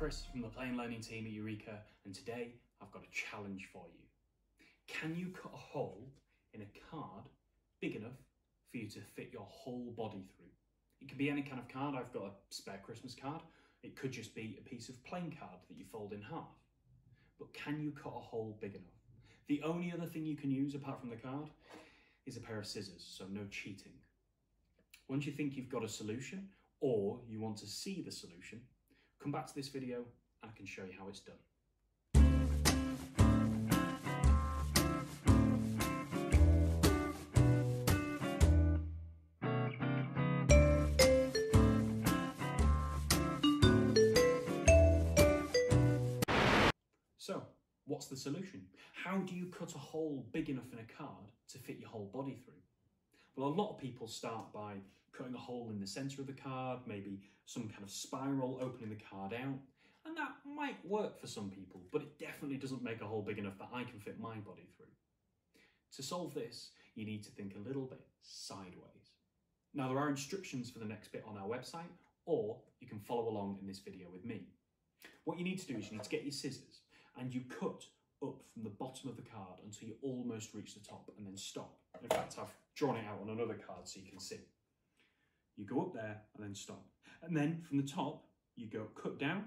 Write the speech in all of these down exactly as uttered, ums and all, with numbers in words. Chris from the Plain Learning team at Eureka, and today I've got a challenge for you. Can you cut a hole in a card big enough for you to fit your whole body through? It can be any kind of card. I've got a spare Christmas card. It could just be a piece of plain card that you fold in half. But can you cut a hole big enough? The only other thing you can use apart from the card is a pair of scissors, so no cheating. Once you think you've got a solution, or you want to see the solution, come back to this video and I can show you how it's done. So, what's the solution? How do you cut a hole big enough in a card to fit your whole body through? Well, a lot of people start by cutting a hole in the centre of the card, maybe some kind of spiral opening the card out, and that might work for some people, but it definitely doesn't make a hole big enough that I can fit my body through. To solve this, you need to think a little bit sideways. Now, there are instructions for the next bit on our website, or you can follow along in this video with me. What you need to do is you need to get your scissors, and you cut up from the bottom of the card until you almost reach the top and then stop. In fact, I've drawn it out on another card so you can see. You go up there and then stop. And then from the top, you go cut down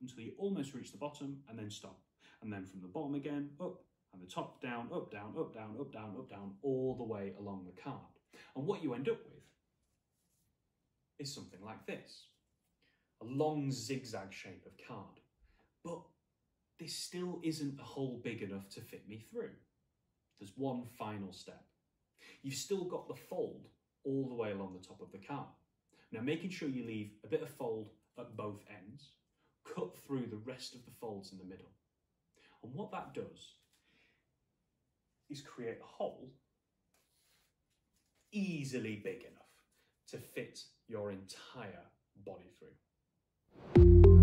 until you almost reach the bottom and then stop. And then from the bottom again, up, and the top, down, up, down, up, down, up, down, up, down, all the way along the card. And what you end up with is something like this. A long zigzag shape of card. But this still isn't a hole big enough to fit me through. There's one final step. You've still got the fold all the way along the top of the card. Now, making sure you leave a bit of fold at both ends, cut through the rest of the folds in the middle. And what that does is create a hole easily big enough to fit your entire body through.